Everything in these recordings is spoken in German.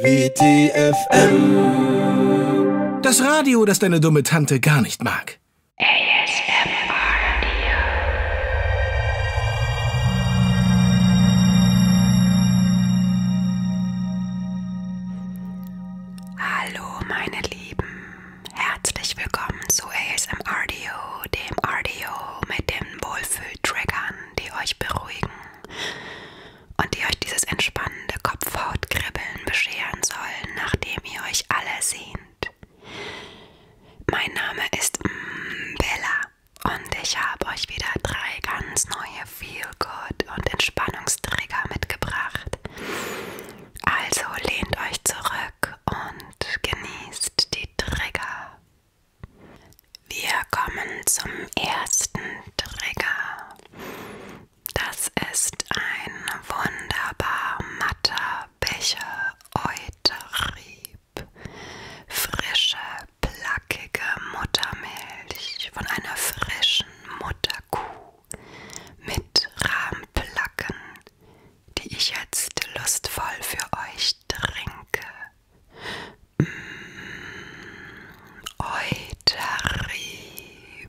WTFM. Das Radio, das deine dumme Tante gar nicht mag. Hallo meine Lieben, herzlich willkommen zu ASM Audio, dem Audio mit den Wohlfühltriggern, die euch beruhigen und die euch dieses entspannende Kopfhautkribbeln bescheren sollen, nachdem ihr euch alle sehnt. Mein Name ist Bella und ich habe euch wieder drei ganz neue Feel-Good- und Entspannungstrigger mitgebracht. Also lehnt euch zurück und genießt die Trigger. Wir kommen zum ersten Trigger. Das ist ein wunderbar matter Becher-Euterieb. Frische, plackige Muttermilch von einer frischen Mutterkuh mit Rahmplacken, die ich jetzt lustvoll für euch trinke. Euterieb.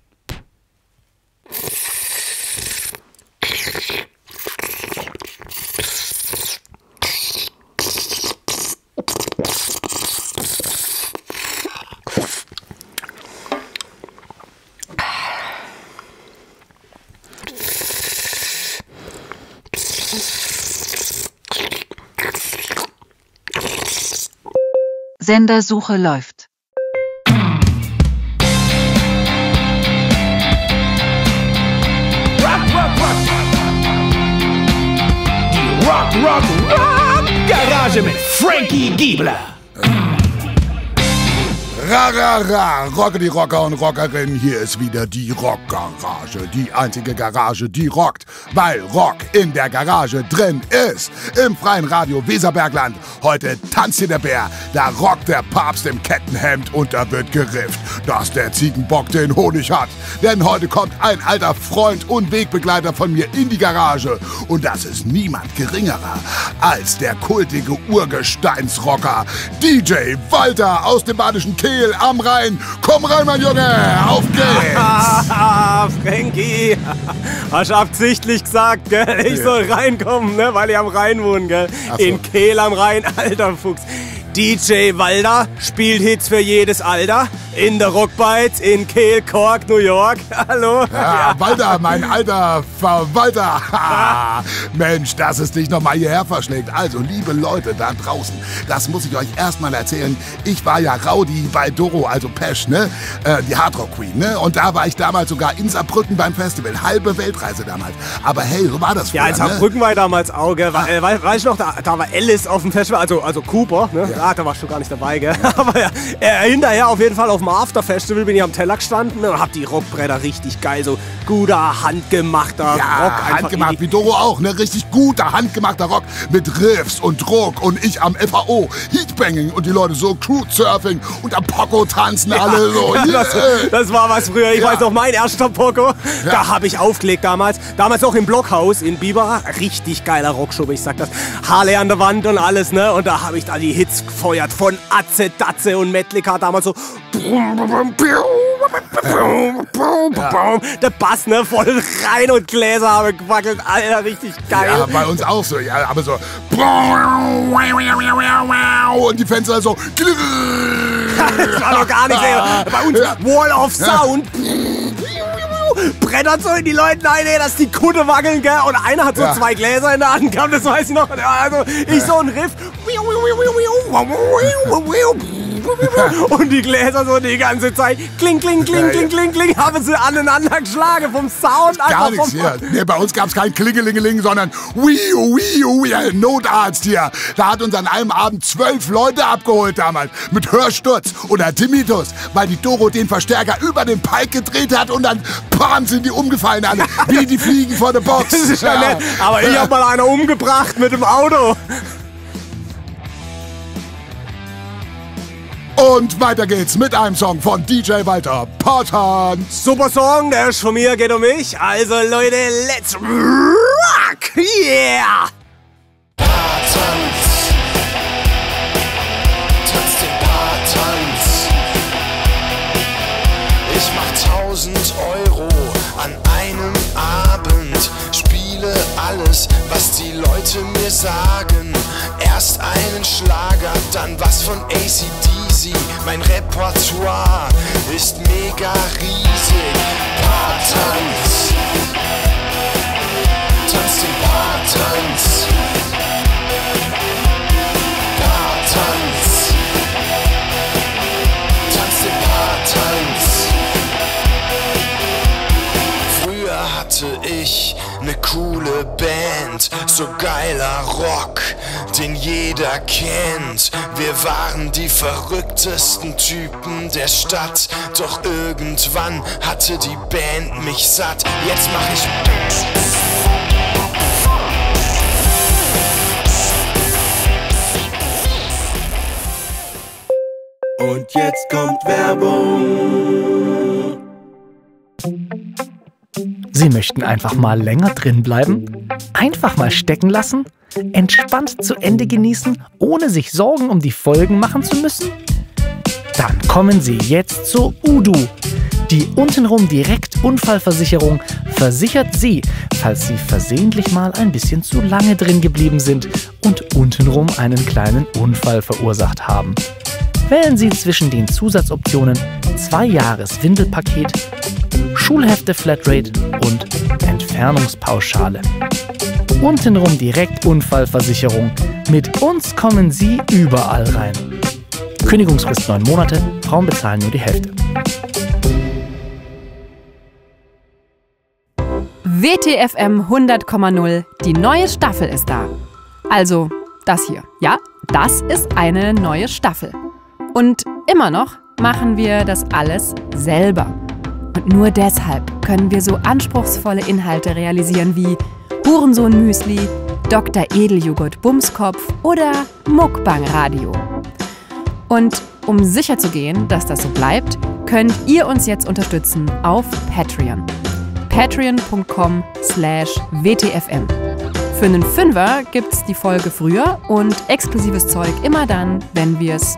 Sendersuche läuft. Rock Garage mit Frankie Giebler. Ra ra ra, rocke die Rocker und Rockerinnen, hier ist wieder die Rockgarage, die einzige Garage, die rockt, weil Rock in der Garage drin ist. Im freien Radio Weserbergland, heute tanzt hier der Bär, da rockt der Papst im Kettenhemd und da wird gerifft, dass der Ziegenbock den Honig hat. Denn heute kommt ein alter Freund und Wegbegleiter von mir in die Garage und das ist niemand geringerer als der kultige Urgesteinsrocker DJ Walter aus dem badischen Kehl am Rhein. Komm rein, mein Junge, auf geht's! Frankie, hast absichtlich gesagt, gell? Ich soll reinkommen, ne? Weil ich am Rhein wohne, gell? Ach so. In Kehl am Rhein, alter Fuchs. DJ Walter spielt Hits für jedes Alter in der Rockbites in Kehl, Cork, New York. Hallo. Ja, Walter, mein alter Verwalter. Mensch, dass es dich nochmal hierher verschlägt. Also, liebe Leute da draußen, das muss ich euch erstmal erzählen. Ich war ja Rowdy bei Doro, also Pesch, ne? Die Hardrock Queen, ne? Und da war ich damals sogar in Saarbrücken beim Festival. Halbe Weltreise damals. Aber hey, so war das früher. Ja, in Saarbrücken, ne? War ich damals auch, gell? Weißt du noch, da war Alice auf dem Festival, also Cooper, ne? Ja. Ah, da warst du gar nicht dabei, gell? Ja. Aber ja, hinterher auf jeden Fall auf dem After-Festival bin ich am Teller gestanden und hab die Rockbretter richtig geil, so guter, handgemachter Rock. Handgemacht, wie Doro auch, ne? Richtig guter, handgemachter Rock mit Riffs und Druck und ich am FAO, Heatbanging und die Leute so Crewsurfing und am Poco tanzen, ja, alle so. Das war was früher, ich weiß noch, mein erster Poco, da hab ich aufgelegt damals. Damals auch im Blockhaus in Biberach, richtig geiler Rockschub, ich sag das. Harley an der Wand und alles, ne? Und da hab ich da die Hits gefeuert von Atze, Datze und Metallica, damals so. Der Bass, ne, voll rein und Gläser haben gewackelt, Alter, richtig geil. Ja, bei uns auch so, ja, aber so. Und die Fenster so. Das war doch gar nichts, ey. Bei uns Wall of Sound. Brettert so in die Leute rein, ey, dass die Kutte wackeln, gell? Und einer hat so zwei Gläser in der Hand gehabt, das weiß ich noch. Also ich so ein Riff. Und die Gläser so die ganze Zeit kling, kling, kling, kling, kling, kling, haben sie aneinander geschlagen vom Sound. Gar nichts hier. Nee, bei uns gab es kein Klingelingeling, sondern Notarzt hier. Da hat uns an einem Abend 12 Leute abgeholt damals mit Hörsturz oder Tinnitus, weil die Doro den Verstärker über den Pike gedreht hat und dann bam, sind die umgefallen alle, wie die Fliegen vor der Box. Das ist ja nett, aber ich hab mal einer umgebracht mit dem Auto. Und weiter geht's mit einem Song von DJ Walter, Panta. Super Song, der ist von mir, geht um mich. Also Leute, let's rock! Yeah! Panta. Leute mir sagen, erst einen Schlager, dann was von AC/DC. Mein Repertoire ist mega riesig. Paartanz, tanz den Paartanz. Paartanz, tanz den Paartanz. Früher hatte ich ne coole Band, so geiler Rock, den jeder kennt. Wir waren die verrücktesten Typen der Stadt, doch irgendwann hatte die Band mich satt. Jetzt mach ich und jetzt kommt Werbung. Sie möchten einfach mal länger drin bleiben, einfach mal stecken lassen, entspannt zu Ende genießen, ohne sich Sorgen um die Folgen machen zu müssen? Dann kommen Sie jetzt zur Udu. Die untenrum direkt Unfallversicherung versichert Sie, falls Sie versehentlich mal ein bisschen zu lange drin geblieben sind und untenrum einen kleinen Unfall verursacht haben. Wählen Sie zwischen den Zusatzoptionen 2-Jahres-Windelpaket, Schulhefte-Flatrate und Entfernungspauschale. Untenrum direkt Unfallversicherung. Mit uns kommen Sie überall rein. Kündigungsfrist 9 Monate, Frauen bezahlen nur die Hälfte. WTFM 100,0, die neue Staffel ist da. Also das hier, ja, das ist eine neue Staffel. Und immer noch machen wir das alles selber. Und nur deshalb können wir so anspruchsvolle Inhalte realisieren wie Hurensohn-Müsli, Dr. Edeljoghurt Bumskopf oder Muckbang-Radio. Und um sicherzugehen, dass das so bleibt, könnt ihr uns jetzt unterstützen auf Patreon. patreon.com/wtfm. Für einen Fünfer gibt's die Folge früher und exklusives Zeug immer dann, wenn wir es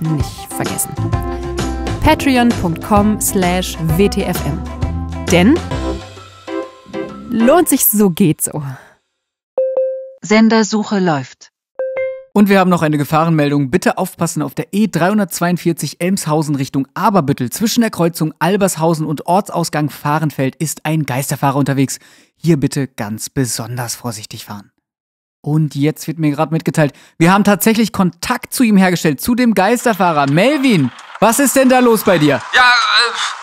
nicht vergessen. patreon.com/wtfm. Denn lohnt sich, so geht's so. Sendersuche läuft. Und wir haben noch eine Gefahrenmeldung. Bitte aufpassen auf der E342 Elmshausen Richtung Aberbüttel. Zwischen der Kreuzung Albershausen und Ortsausgang Fahrenfeld ist ein Geisterfahrer unterwegs. Hier bitte ganz besonders vorsichtig fahren. Und jetzt wird mir gerade mitgeteilt, wir haben tatsächlich Kontakt zu ihm hergestellt, zu dem Geisterfahrer. Melvin, was ist denn da los bei dir? Ja,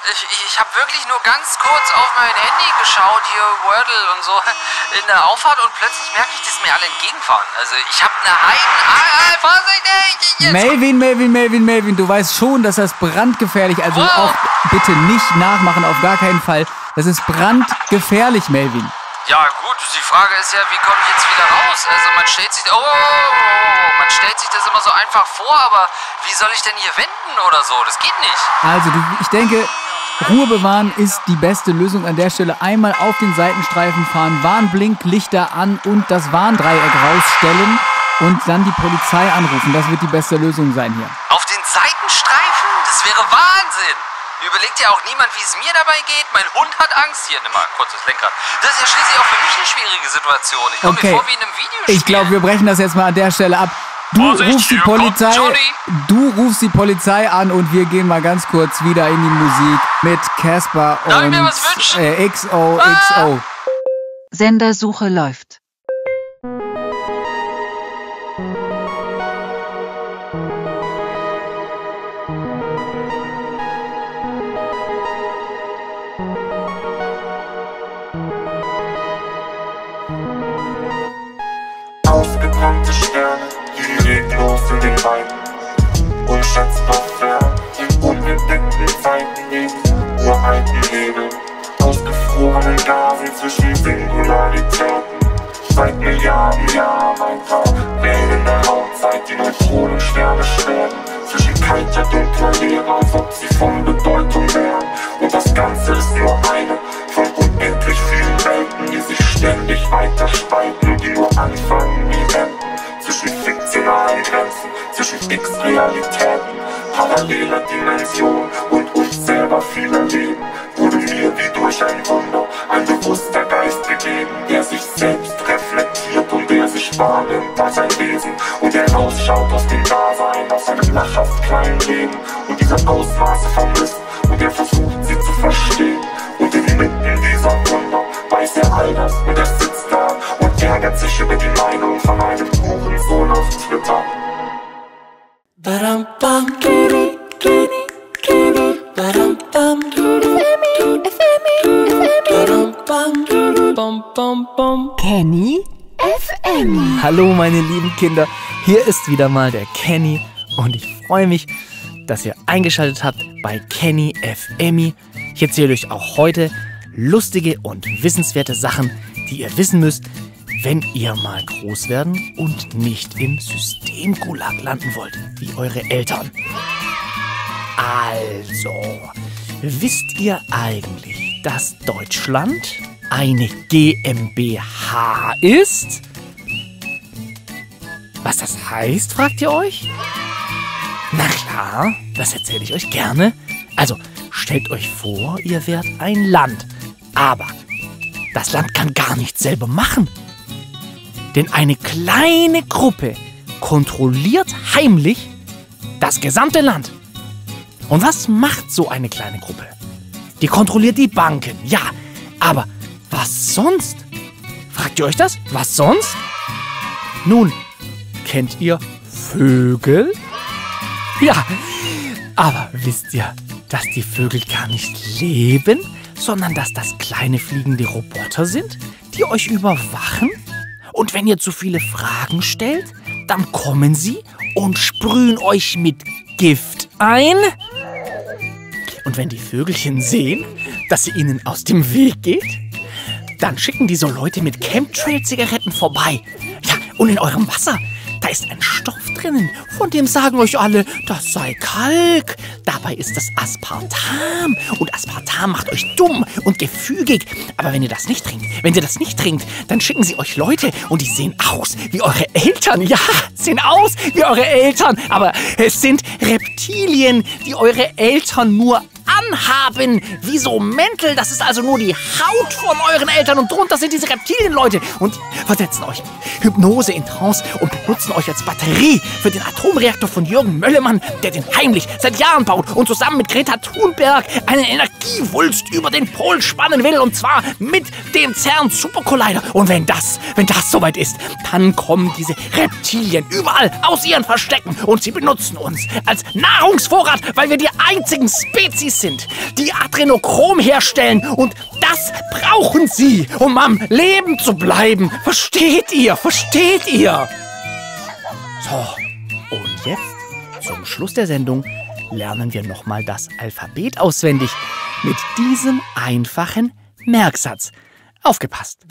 ich habe wirklich nur ganz kurz auf mein Handy geschaut, hier Wordle und so, in der Auffahrt, und plötzlich merke ich, dass mir alle entgegenfahren. Also ich habe eine Vorsicht! Melvin, du weißt schon, dass das brandgefährlich, also auch bitte nicht nachmachen, auf gar keinen Fall. Das ist brandgefährlich, Melvin. Ja gut, die Frage ist ja, wie komme ich jetzt wieder raus? Also man stellt sich das immer so einfach vor, aber wie soll ich denn hier wenden oder so? Das geht nicht. Also ich denke, Ruhe bewahren ist die beste Lösung an der Stelle. Einmal auf den Seitenstreifen fahren, Warnblinklichter an und das Warndreieck rausstellen und dann die Polizei anrufen. Das wird die beste Lösung sein hier. Auf den Seitenstreifen? Das wäre Wahnsinn! Überlegt ja auch niemand, wie es mir dabei geht. Mein Hund hat Angst. Hier, nimm mal ein kurzes Lenkrad. Das ist ja schließlich auch für mich eine schwierige Situation. Ich komme mir vor wie in einem Videospiel. Ich glaube, wir brechen das jetzt mal an der Stelle ab. Du rufst die Polizei an und wir gehen mal ganz kurz wieder in die Musik mit Casper und XO. Sendersuche läuft. Aufgebrannte Sterne, die reglos in den Weiden. Unschätzbar fern, die unentdeckten Weiten liegen. Uralten Nebel, ausgefrorenen Gasen zwischen Singularitäten. Seit Milliarden Jahren ein Tag, wählender Raum, seit die Neutronensterne schweben. Zwischen kalter, dunkler Leere, als ob sie von Bedeutung wären. Und das Ganze ist nur eine von unendlich vielen Welten, die sich ständig weiter spalten, die nur anfangen, nie enden. Zwischen fiktionalen Grenzen, zwischen X-Realitäten, paralleler Dimensionen und uns selber vieler Leben, wurde mir wie durch ein Wunder ein bewusster Geist gegeben, der sich selbst reflektiert und Wagen war sein Wesen und er rausschaut aus dem Dasein, aus seinem lachhaft kleinen Leben und diese Ausmaße vermisst und er versucht sie zu verstehen und inmitten dieser Wunder weiß er all das und er sitzt da und ärgert sich über die Meinung von einem Hurensohn auf Twitter. Badam bam duri duri duri badam bam duri FM FM bam bam bam Kenny FM. Hallo meine lieben Kinder, hier ist wieder mal der Kenny und ich freue mich, dass ihr eingeschaltet habt bei Kenny FM. Ich erzähle euch auch heute lustige und wissenswerte Sachen, die ihr wissen müsst, wenn ihr mal groß werden und nicht im Systemgulag landen wollt, wie eure Eltern. Also, wisst ihr eigentlich, dass Deutschland eine GmbH ist? Was das heißt, fragt ihr euch? Na klar, das erzähle ich euch gerne. Also, stellt euch vor, ihr wärt ein Land. Aber das Land kann gar nichts selber machen. Denn eine kleine Gruppe kontrolliert heimlich das gesamte Land. Und was macht so eine kleine Gruppe? Die kontrolliert die Banken, ja. Aber was sonst? Fragt ihr euch das? Was sonst? Nun, kennt ihr Vögel? Ja, aber wisst ihr, dass die Vögel gar nicht leben, sondern dass das kleine fliegende Roboter sind, die euch überwachen? Und wenn ihr zu viele Fragen stellt, dann kommen sie und sprühen euch mit Gift ein. Und wenn die Vögelchen sehen, dass ihr ihnen aus dem Weg geht, dann schicken die so Leute mit Chemtrail-Zigaretten vorbei. Ja, und in eurem Wasser, da ist ein Stoff drinnen, von dem sagen euch alle, das sei Kalk. Dabei ist das Aspartam. Und Aspartam macht euch dumm und gefügig. Aber wenn ihr das nicht trinkt, dann schicken sie euch Leute und die sehen aus wie eure Eltern. Ja, sehen aus wie eure Eltern. Aber es sind Reptilien, die eure Eltern nur anhaben, wie so Mäntel. Das ist also nur die Haut von euren Eltern und drunter sind diese Reptilienleute und versetzen euch in Hypnose, in Trance und benutzen euch als Batterie für den Atomreaktor von Jürgen Möllemann, der den heimlich seit Jahren baut und zusammen mit Greta Thunberg einen Energiewulst über den Pol spannen will und zwar mit dem CERN Supercollider. Und wenn das soweit ist, dann kommen diese Reptilien überall aus ihren Verstecken und sie benutzen uns als Nahrungsvorrat, weil wir die einzigen Spezies sind, die Adrenochrom herstellen und das brauchen sie, um am Leben zu bleiben. Versteht ihr? Versteht ihr? So, und jetzt zum Schluss der Sendung lernen wir nochmal das Alphabet auswendig mit diesem einfachen Merksatz. Aufgepasst!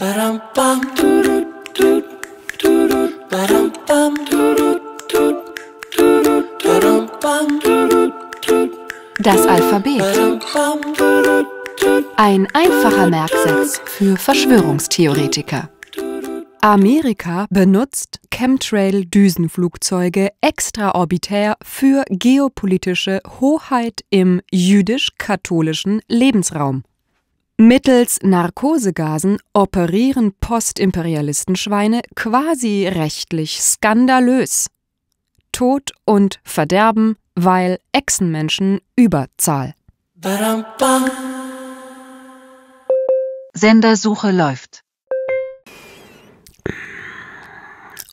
Das Alphabet. Ein einfacher Merksatz für Verschwörungstheoretiker. Amerika benutzt Chemtrail-Düsenflugzeuge extraorbitär für geopolitische Hoheit im jüdisch-katholischen Lebensraum. Mittels Narkosegasen operieren Postimperialistenschweine quasi rechtlich skandalös. Tod und Verderben, weil Echsenmenschen Überzahl. Sendersuche läuft.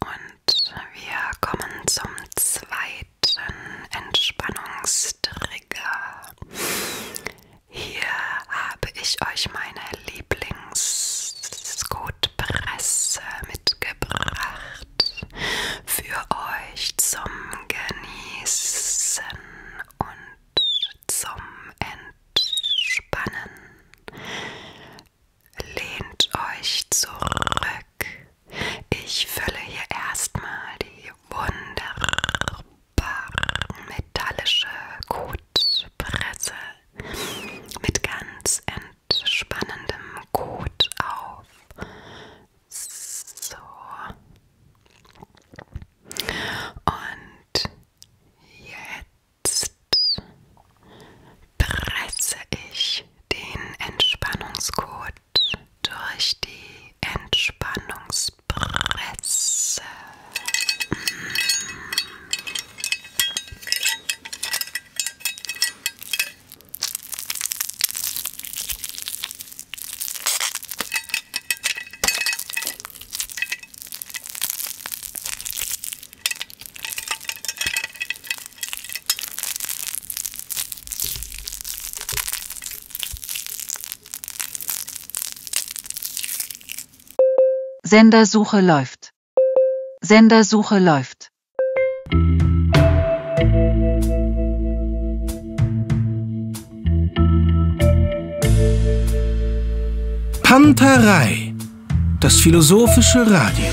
Und wir kommen zum zweiten Entspannungstrigger. Hier habe ich euch meine Lieblingsgutpresse mitgebracht. Für euch zum Genießen und zum Entspannen. Lehnt euch Sendersuche läuft. Sendersuche läuft. Panta Rhei, das philosophische Radio.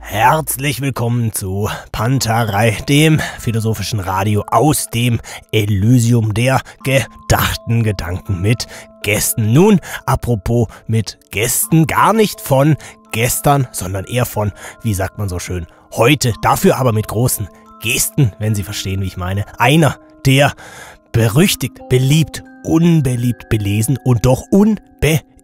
Herzlich willkommen zu Panta Rhei, dem philosophischen Radio aus dem Elysium der gedachten Gedanken mit Gästen. Nun, apropos mit Gästen, gar nicht von gestern, sondern eher von, wie sagt man so schön, heute. Dafür aber mit großen Gesten, wenn Sie verstehen, wie ich meine. Einer, der berüchtigt, beliebt, unbeliebt, belesen und doch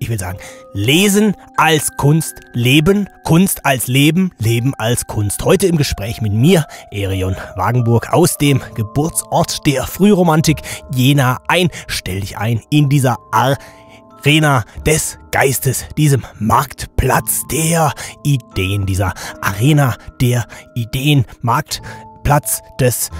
ich will sagen, Lesen als Kunst, Leben, Kunst als Leben, Leben als Kunst. Heute im Gespräch mit mir, Heron Wagenburg, aus dem Geburtsort der Frühromantik Jena. Stell dich ein in dieser Arena des Geistes, diesem Marktplatz der Ideen, dieser Arena der Ideen, Marktplatz des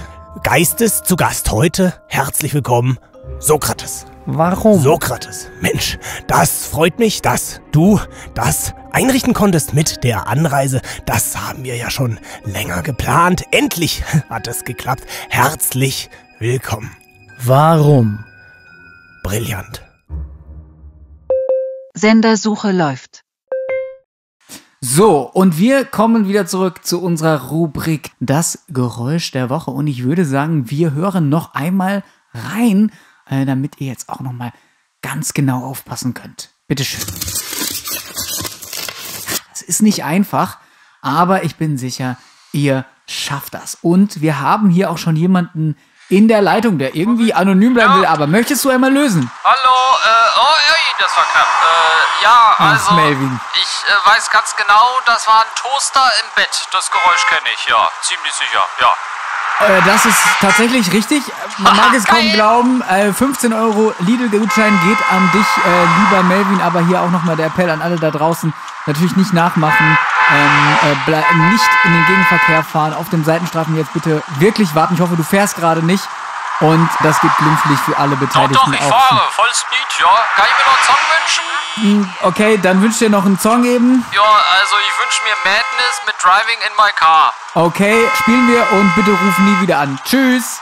Geistes. Zu Gast heute, herzlich willkommen, Sokrates. Warum? Sokrates, Mensch, das freut mich, dass du das einrichten konntest mit der Anreise. Das haben wir ja schon länger geplant. Endlich hat es geklappt. Herzlich willkommen. Warum? Brillant. Sendersuche läuft. So, und wir kommen wieder zurück zu unserer Rubrik Das Geräusch der Woche. Und ich würde sagen, wir hören noch einmal rein, damit ihr jetzt auch nochmal ganz genau aufpassen könnt. Bitteschön. Das ist nicht einfach, aber ich bin sicher, ihr schafft das. Und wir haben hier auch schon jemanden in der Leitung, der irgendwie anonym bleiben will, aber möchtest du einmal lösen? Hallo, das war knapp. Ja, also, ich weiß ganz genau, das war ein Toaster im Bett. Das Geräusch kenne ich, ja, ziemlich sicher, ja. Das ist tatsächlich richtig. Man mag es kaum glauben. 15 Euro Lidl-Gutschein geht an dich, lieber Melvin. Aber hier auch nochmal der Appell an alle da draußen. Natürlich nicht nachmachen. Nicht in den Gegenverkehr fahren. Auf den Seitenstraßen jetzt bitte wirklich warten. Ich hoffe, du fährst gerade nicht. Und das gibt Glimpflicht für alle Beteiligten. Doch, ich fahre. Voll Speed, ja. Kann ich mir noch einen Song wünschen? Okay, dann wünsch dir noch einen Song eben. Ja, also ich wünsche mir Madness mit Driving in My Car. Okay, spielen wir und bitte ruf nie wieder an. Tschüss.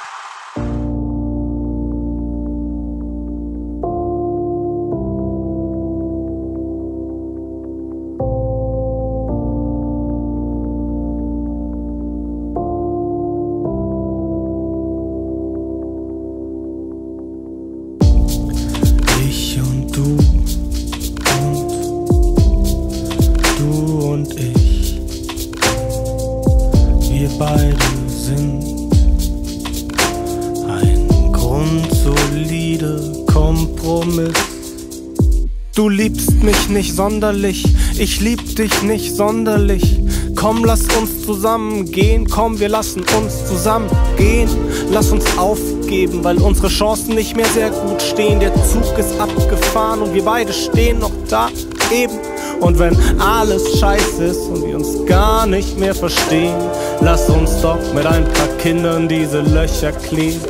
Sonderlich. Ich lieb dich nicht sonderlich. Komm, lass uns zusammen gehen. Komm, wir lassen uns zusammen gehen. Lass uns aufgeben, weil unsere Chancen nicht mehr sehr gut stehen. Der Zug ist abgefahren und wir beide stehen noch da eben. Und wenn alles scheiße ist und wir uns gar nicht mehr verstehen, lass uns doch mit ein paar Kindern diese Löcher kleben.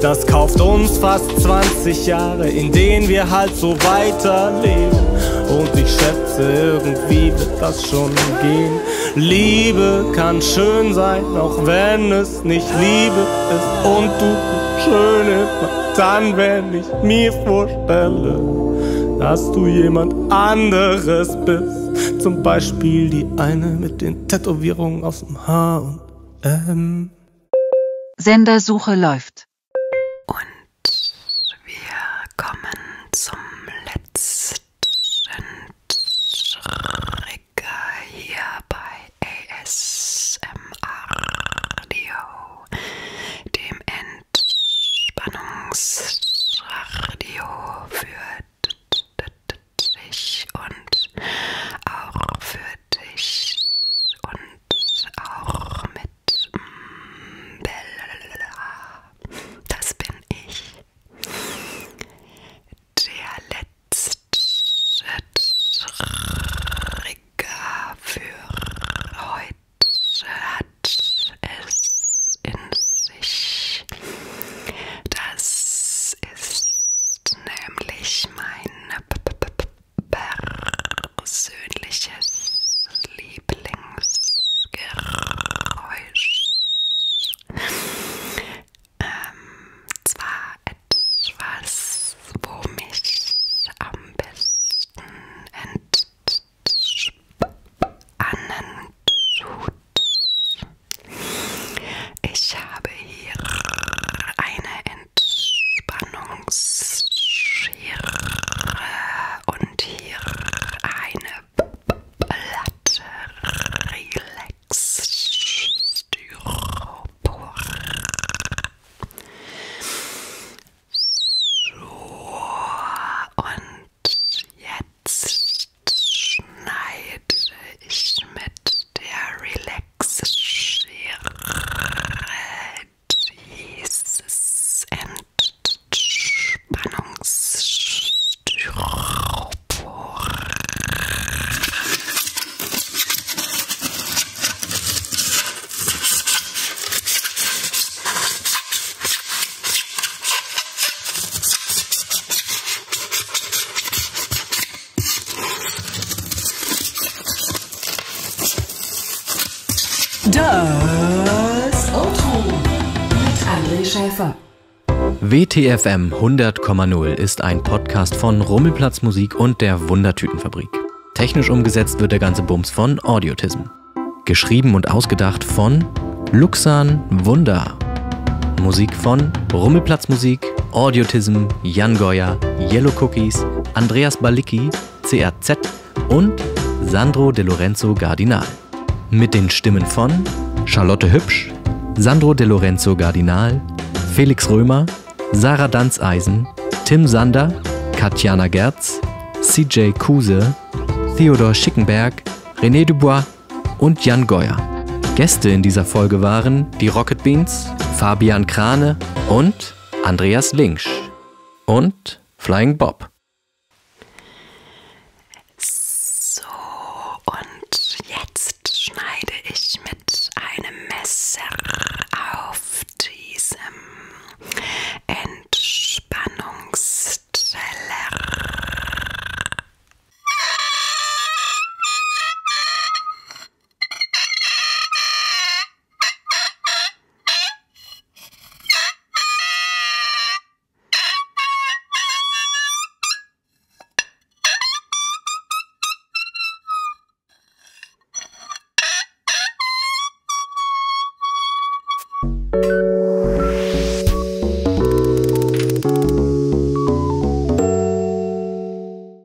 Das kauft uns fast 20 Jahre, in denen wir halt so weiterleben. Und ich schätze, irgendwie wird das schon gehen. Liebe kann schön sein, auch wenn es nicht Liebe ist. Und du schön immer dann, wenn ich mir vorstelle, dass du jemand anderes bist. Zum Beispiel die eine mit den Tätowierungen aus dem H&M. Sendersuche läuft. Und wir kommen zum letzten Trigger hier bei ASMR-Radio, dem Entspannungsradio für dich und auch für dich und auch mit Bella. Das Outro mit André Schäfer. WTFM 100,0 ist ein Podcast von Rummelplatzmusik und der Wundertütenfabrik. Technisch umgesetzt wird der ganze Bums von Audiotism. Geschrieben und ausgedacht von Luksan Wunder. Musik von Rummelplatzmusik, Audiotism, Jan Goya, Yellow Cookies, Andreas Balicki, CRZ und Sandro de Lorenzo Gardinal. Mit den Stimmen von Charlotte Hübsch, Sandro de Lorenzo Gardinal, Felix Römer, Sarah Danzeisen, Tim Sander, Katjana Gerz, CJ Kuse, Theodor Schickenberg, René Dubois und Jan Geuer. Gäste in dieser Folge waren die Rocket Beans, Fabian Krane und Andreas Linksch und Flying Bob.